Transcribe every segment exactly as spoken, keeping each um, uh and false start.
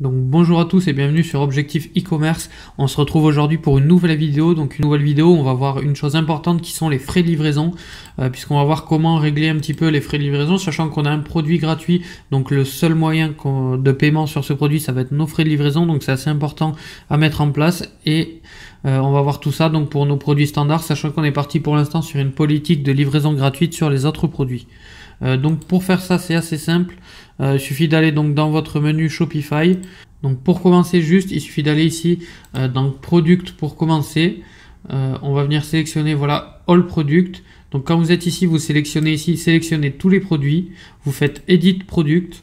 Donc bonjour à tous et bienvenue sur Objectif E-commerce. On se retrouve aujourd'hui pour une nouvelle vidéo. Donc une nouvelle vidéo, on va voir une chose importante qui sont les frais de livraison, euh, puisqu'on va voir comment régler un petit peu les frais de livraison, sachant qu'on a un produit gratuit. Donc le seul moyen de paiement sur ce produit, ça va être nos frais de livraison. Donc c'est assez important à mettre en place et euh, on va voir tout ça donc pour nos produits standards, sachant qu'on est parti pour l'instant sur une politique de livraison gratuite sur les autres produits. Euh, donc pour faire ça, c'est assez simple. Il euh, suffit d'aller donc dans votre menu Shopify. Donc pour commencer juste, il suffit d'aller ici euh, dans Product pour commencer. Euh, on va venir sélectionner voilà All Product. Donc quand vous êtes ici, vous sélectionnez ici, sélectionnez tous les produits. Vous faites Edit Product.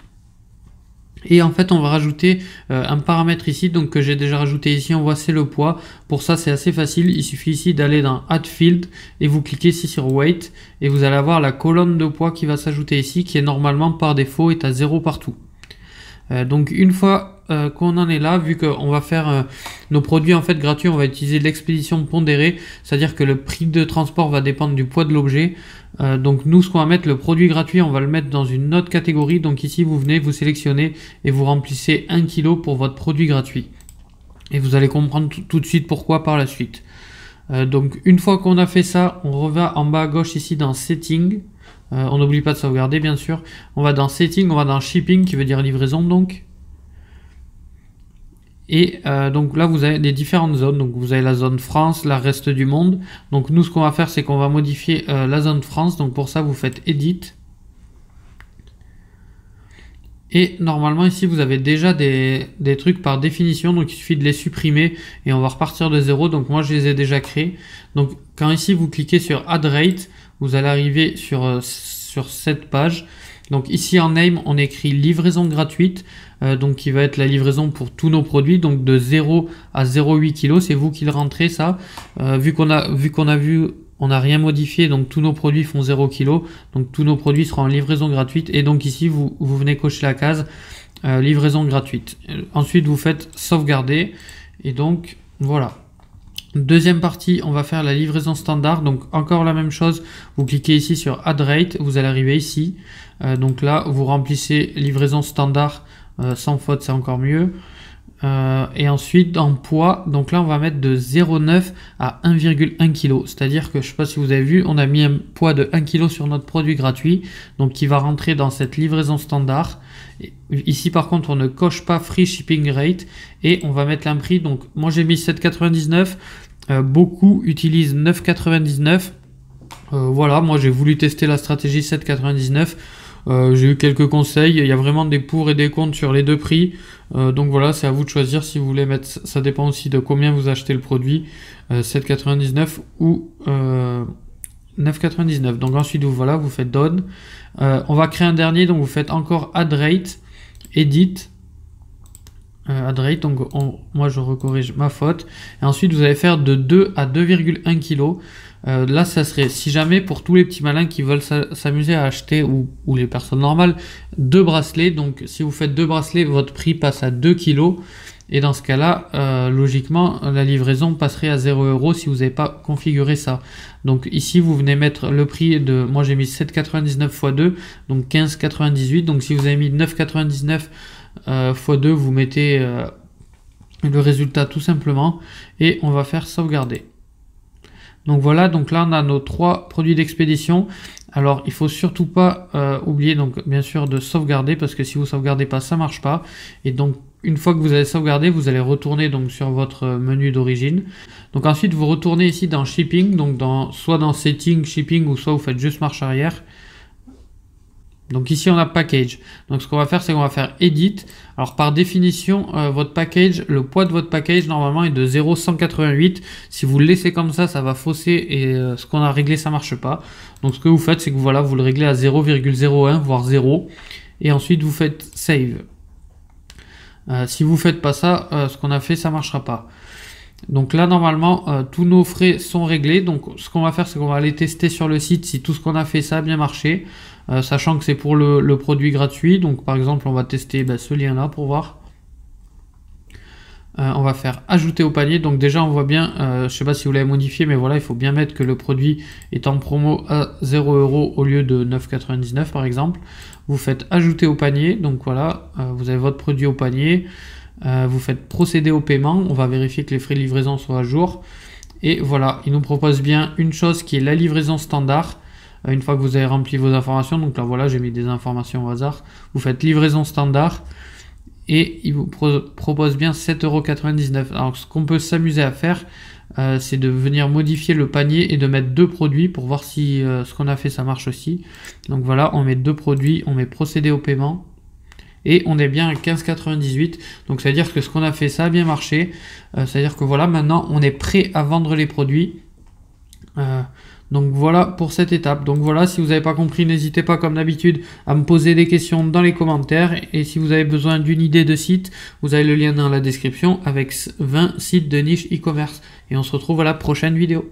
Et en fait, on va rajouter euh, un paramètre ici, donc que j'ai déjà rajouté ici. On voit c'est le poids. Pour ça, c'est assez facile. Il suffit ici d'aller dans Add Field et vous cliquez ici sur Weight et vous allez avoir la colonne de poids qui va s'ajouter ici, qui est normalement par défaut est à zéro partout. Euh, donc une fois Euh, qu'on en est là, vu qu'on va faire euh, nos produits en fait gratuits, on va utiliser l'expédition pondérée, c'est-à-dire que le prix de transport va dépendre du poids de l'objet. Euh, donc nous, ce qu'on va mettre, le produit gratuit, on va le mettre dans une autre catégorie. Donc ici, vous venez, vous sélectionnez et vous remplissez un kilo pour votre produit gratuit. Et vous allez comprendre tout de suite pourquoi par la suite. Euh, donc une fois qu'on a fait ça, on revient en bas à gauche ici dans Setting. Euh, on n'oublie pas de sauvegarder bien sûr. On va dans Setting, on va dans Shipping qui veut dire livraison donc. Et euh, donc là, vous avez des différentes zones. Donc vous avez la zone France, la reste du monde. Donc nous, ce qu'on va faire, c'est qu'on va modifier euh, la zone France. Donc pour ça, vous faites Edit. Et normalement, ici, vous avez déjà des, des trucs par définition. Donc il suffit de les supprimer et on va repartir de zéro. Donc moi, je les ai déjà créés. Donc quand ici, vous cliquez sur Add Rate, vous allez arriver sur, euh, sur cette page. Donc ici en name, on écrit livraison gratuite, euh, donc qui va être la livraison pour tous nos produits, donc de zéro à zéro virgule huit kilos, c'est vous qui le rentrez ça. Euh, vu qu'on a vu qu'on a vu, on n'a rien modifié, donc tous nos produits font zéro kilos, donc tous nos produits seront en livraison gratuite. Et donc ici, vous, vous venez cocher la case euh, livraison gratuite. Euh, ensuite, vous faites sauvegarder et donc voilà. Deuxième partie, on va faire la livraison standard. Donc encore la même chose, vous cliquez ici sur Add Rate, vous allez arriver ici. Euh, donc là, vous remplissez livraison standard euh, sans faute, c'est encore mieux. Euh, et ensuite, en poids, donc là, on va mettre de zéro virgule neuf à un virgule un kilos. C'est-à-dire que, je ne sais pas si vous avez vu, on a mis un poids de un kilo sur notre produit gratuit, donc qui va rentrer dans cette livraison standard. Et ici, par contre, on ne coche pas Free Shipping Rate et on va mettre un prix. Donc, moi, j'ai mis sept quatre-vingt-dix-neuf. Euh, beaucoup utilisent neuf quatre-vingt-dix-neuf. Euh, voilà, moi, j'ai voulu tester la stratégie sept quatre-vingt-dix-neuf. Euh, j'ai eu quelques conseils, il y a vraiment des pour et des contre sur les deux prix, euh, donc voilà, c'est à vous de choisir si vous voulez mettre, ça dépend aussi de combien vous achetez le produit, euh, sept quatre-vingt-dix-neuf ou euh, neuf quatre-vingt-dix-neuf. Donc ensuite vous, voilà, vous faites Done, euh, on va créer un dernier, donc vous faites encore Add Rate, Edit, euh, Add Rate, donc on, moi je recorrige ma faute, et ensuite vous allez faire de deux à deux virgule un kilos. Euh, là, ça serait, si jamais pour tous les petits malins qui veulent s'amuser à acheter ou, ou les personnes normales, deux bracelets. Donc, si vous faites deux bracelets, votre prix passe à deux kilos. Et dans ce cas-là, euh, logiquement, la livraison passerait à zéro euros si vous n'avez pas configuré ça. Donc ici, vous venez mettre le prix de, moi j'ai mis sept quatre-vingt-dix-neuf fois deux, donc quinze quatre-vingt-dix-huit. Donc si vous avez mis neuf quatre-vingt-dix-neuf euh, fois deux, vous mettez euh, le résultat tout simplement. Et on va faire sauvegarder. Donc voilà, donc là on a nos trois produits d'expédition. Alors il faut surtout pas euh, oublier donc bien sûr de sauvegarder, parce que si vous sauvegardez pas, ça marche pas. Et donc une fois que vous avez sauvegardé, vous allez retourner donc sur votre menu d'origine. Donc ensuite vous retournez ici dans Shipping, donc dans soit dans Setting Shipping ou soit vous faites juste marche arrière. Donc ici on a package. Donc ce qu'on va faire, c'est qu'on va faire Edit. Alors par définition, euh, votre package, le poids de votre package normalement est de zéro virgule cent quatre-vingt-huit. Si vous le laissez comme ça, ça va fausser et euh, ce qu'on a réglé, ça marche pas. Donc ce que vous faites, c'est que voilà, vous le réglez à zéro virgule zéro un voire zéro. Et ensuite vous faites Save. Euh, si vous faites pas ça, euh, ce qu'on a fait, ça marchera pas. Donc là normalement euh, tous nos frais sont réglés. Donc ce qu'on va faire, c'est qu'on va aller tester sur le site si tout ce qu'on a fait ça a bien marché, euh, sachant que c'est pour le, le produit gratuit. Donc par exemple on va tester ben, ce lien là pour voir. Euh, on va faire ajouter au panier. Donc déjà on voit bien, euh, je sais pas si vous l'avez modifié, mais voilà, il faut bien mettre que le produit est en promo à zéro euros au lieu de neuf quatre-vingt-dix-neuf par exemple. Vous faites ajouter au panier, donc voilà, euh, vous avez votre produit au panier. Euh, vous faites procéder au paiement. On va vérifier que les frais de livraison sont à jour. Et voilà, il nous propose bien une chose qui est la livraison standard. Euh, une fois que vous avez rempli vos informations, donc là voilà, j'ai mis des informations au hasard. Vous faites livraison standard. Et il vous pro propose bien sept euros quatre-vingt-dix-neuf. Alors ce qu'on peut s'amuser à faire, euh, c'est de venir modifier le panier et de mettre deux produits pour voir si euh, ce qu'on a fait ça marche aussi. Donc voilà, on met deux produits, on met procéder au paiement. Et on est bien à quinze euros quatre-vingt-dix-huit. Donc ça veut dire que ce qu'on a fait ça a bien marché. Euh, ça veut dire que voilà, maintenant on est prêt à vendre les produits. Euh, donc voilà pour cette étape. Donc voilà, si vous n'avez pas compris, n'hésitez pas comme d'habitude à me poser des questions dans les commentaires. Et si vous avez besoin d'une idée de site, vous avez le lien dans la description avec vingt sites de niche e-commerce. Et on se retrouve à la prochaine vidéo.